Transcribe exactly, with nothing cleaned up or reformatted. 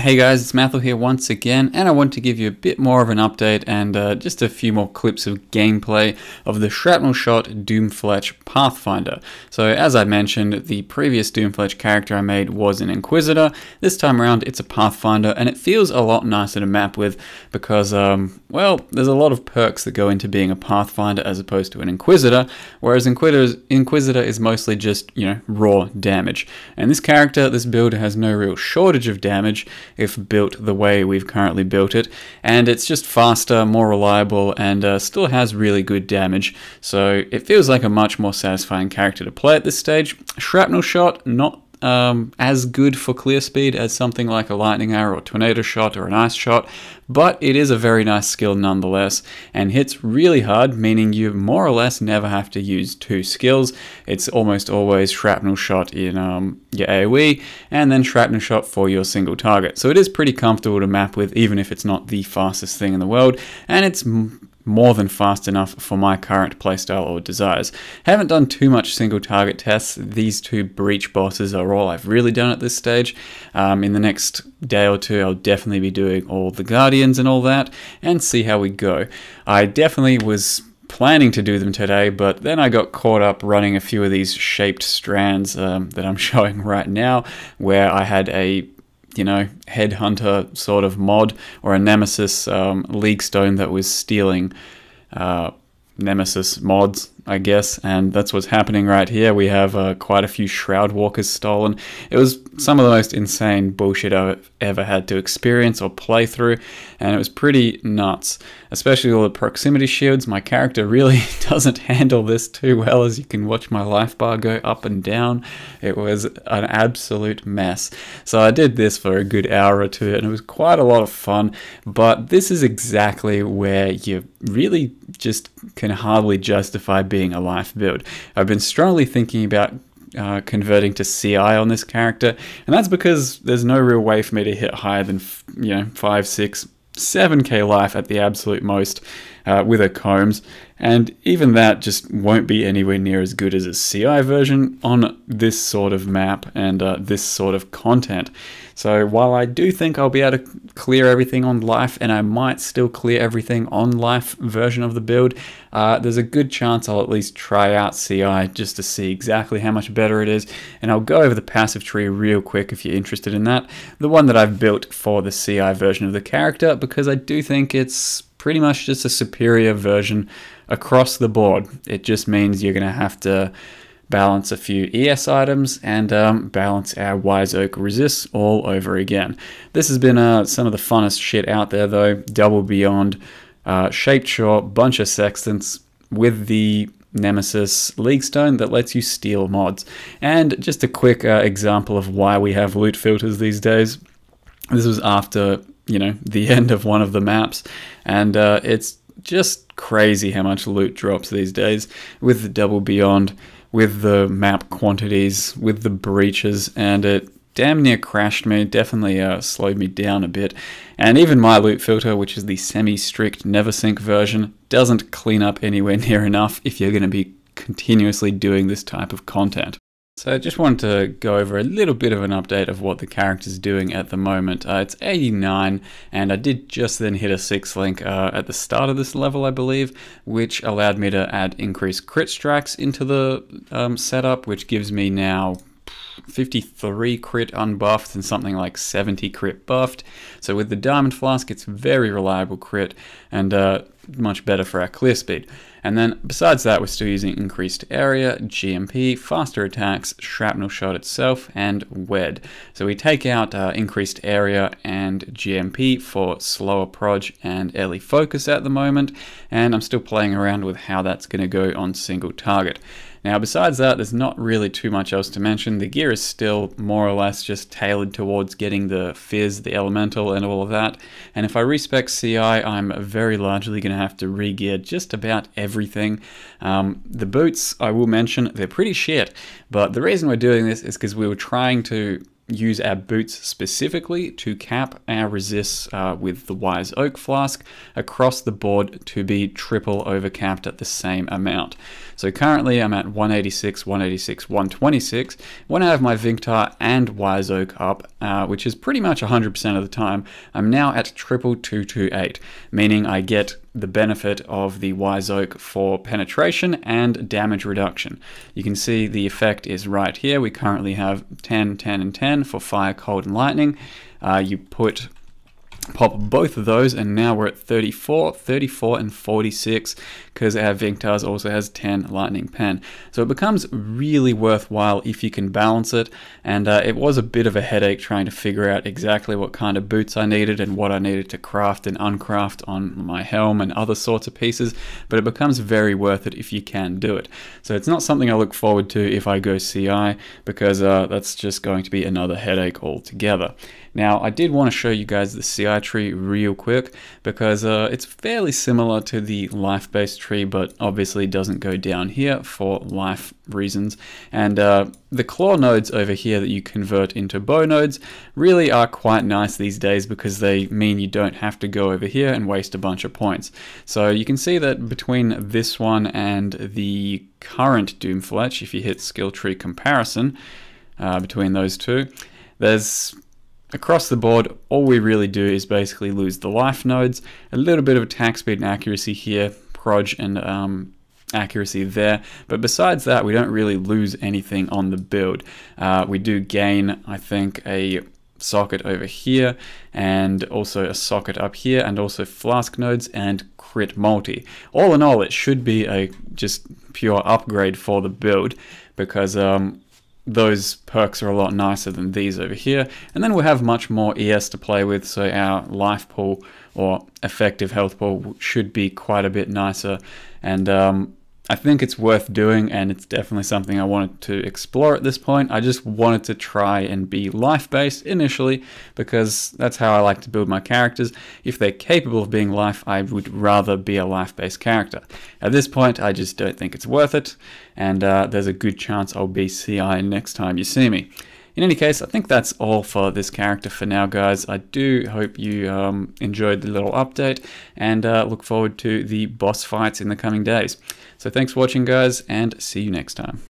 Hey guys, it's Matthew here once again, and I want to give you a bit more of an update and uh, just a few more clips of gameplay of the Shrapnel Shot Doomfletch Pathfinder. So as I mentioned, the previous Doomfletch character I made was an Inquisitor. This time around it's a Pathfinder, and it feels a lot nicer to map with because, um, well, there's a lot of perks that go into being a Pathfinder as opposed to an Inquisitor, whereas Inquisitor, Inquisitor is mostly just, you know, raw damage. And this character, this build has no real shortage of damage, if built the way we've currently built it, and it's just faster, more reliable, and uh, still has really good damage, so it feels like a much more satisfying character to play at this stage. Shrapnel Shot, not um, as good for clear speed as something like a lightning arrow, or tornado shot, or an ice shot, but it is a very nice skill nonetheless, and hits really hard, meaning you more or less never have to use two skills. It's almost always shrapnel shot in um, your AoE, and then shrapnel shot for your single target. So it is pretty comfortable to map with, even if it's not the fastest thing in the world, and it's more than fast enough for my current playstyle or desires. Haven't done too much single target tests. These two breach bosses are all I've really done at this stage. Um, in the next day or two, I'll definitely be doing all the guardians and all that and see how we go. I definitely was planning to do them today, but then I got caught up running a few of these shaped strands um, that I'm showing right now, where I had a you know, headhunter sort of mod, or a nemesis um, league stone that was stealing uh, nemesis mods, I guess, and that's what's happening right here. We have uh, quite a few Shroud Walkers stolen. It was some of the most insane bullshit I've ever had to experience or play through, and it was pretty nuts, especially all the proximity shields. My character really doesn't handle this too well, as you can watch my life bar go up and down. It was an absolute mess. So I did this for a good hour or two, and it was quite a lot of fun, but this is exactly where you really just can hardly justify being a life build. I've been strongly thinking about uh, converting to C I on this character, and that's because there's no real way for me to hit higher than, you know, five, six, seven K life at the absolute most uh, with a combs, and even that just won't be anywhere near as good as a C I version on this sort of map and uh, this sort of content. So while I do think I'll be able to clear everything on life, and I might still clear everything on life version of the build, uh, there's a good chance I'll at least try out C I just to see exactly how much better it is, and I'll go over the passive tree real quick if you're interested in that, the one that I've built for the C I version of the character, because I do think it's pretty much just a superior version across the board. It just means you're going to have to balance a few E S items and um, balance our Wise Oak resists all over again. This has been uh, some of the funnest shit out there though. Double Beyond, uh, shaped short, bunch of sextants with the nemesis league stone that lets you steal mods. And just a quick uh, example of why we have loot filters these days. This was after, you know, the end of one of the maps, and uh, it's just crazy how much loot drops these days with the Double Beyond, with the map quantities, with the breaches, and it damn near crashed me, definitely uh, slowed me down a bit. And even my loot filter, which is the semi-strict NeverSync version, doesn't clean up anywhere near enough if you're going to be continuously doing this type of content. So I just wanted to go over a little bit of an update of what the character's doing at the moment. Uh, it's eighty-nine, and I did just then hit a six link uh, at the start of this level, I believe, which allowed me to add increased crit strikes into the um, setup, which gives me now fifty-three crit unbuffed and something like seventy crit buffed. So with the diamond flask, it's very reliable crit, and uh, much better for our clear speed. And then besides that, we're still using increased area, G M P, faster attacks, shrapnel shot itself, and wed. So we take out uh, increased area and G M P for slower proj and early focus at the moment, and I'm still playing around with how that's going to go on single target. Now besides that, there's not really too much else to mention. The gear is still more or less just tailored towards getting the fizz, the elemental, and all of that. And if I respec C I, I'm very largely going to have to re-gear just about everything. Um, the boots, I will mention, they're pretty shit, but the reason we're doing this is because we were trying to use our boots specifically to cap our resists uh, with the Wise Oak flask across the board to be triple overcapped at the same amount. So currently I'm at one eighty-six, one eighty-six, one twenty-six. When I have my Vinctar and Wise Oak up, uh, which is pretty much one hundred percent of the time, I'm now at triple two twenty-eight, meaning I get the benefit of the Wise Oak for penetration and damage reduction. You can see the effect is right here. We currently have ten, ten, and ten for fire, cold, and lightning. Uh, you put pop both of those, and now we're at thirty-four, thirty-four, and forty-six, because our Vinctar also has ten lightning pen. So it becomes really worthwhile if you can balance it, and uh, it was a bit of a headache trying to figure out exactly what kind of boots I needed and what I needed to craft and uncraft on my helm and other sorts of pieces, but it becomes very worth it if you can do it. So it's not something I look forward to if I go C I, because uh, that's just going to be another headache altogether. Now, I did want to show you guys the C I tree real quick, because uh, it's fairly similar to the life-based tree, but obviously doesn't go down here for life reasons. And uh, the claw nodes over here that you convert into bow nodes really are quite nice these days, because they mean you don't have to go over here and waste a bunch of points. So you can see that between this one and the current Doomfletch, if you hit skill tree comparison uh, between those two, there's across the board, all we really do is basically lose the life nodes, a little bit of attack speed and accuracy here, proj and um, accuracy there, but besides that, we don't really lose anything on the build. Uh, we do gain, I think, a socket over here, and also a socket up here, and also flask nodes and crit multi. All in all, it should be a just pure upgrade for the build, because um, those perks are a lot nicer than these over here. And then we'll have much more E S to play with, so our life pool or effective health pool should be quite a bit nicer. And um, I think it's worth doing, and it's definitely something I wanted to explore at this point. I just wanted to try and be life-based initially, because that's how I like to build my characters. If they're capable of being life, I would rather be a life-based character. At this point, I just don't think it's worth it, and uh, there's a good chance I'll be C I next time you see me. In any case, I think that's all for this character for now, guys. I do hope you um, enjoyed the little update, and uh, look forward to the boss fights in the coming days. So thanks for watching, guys, and see you next time.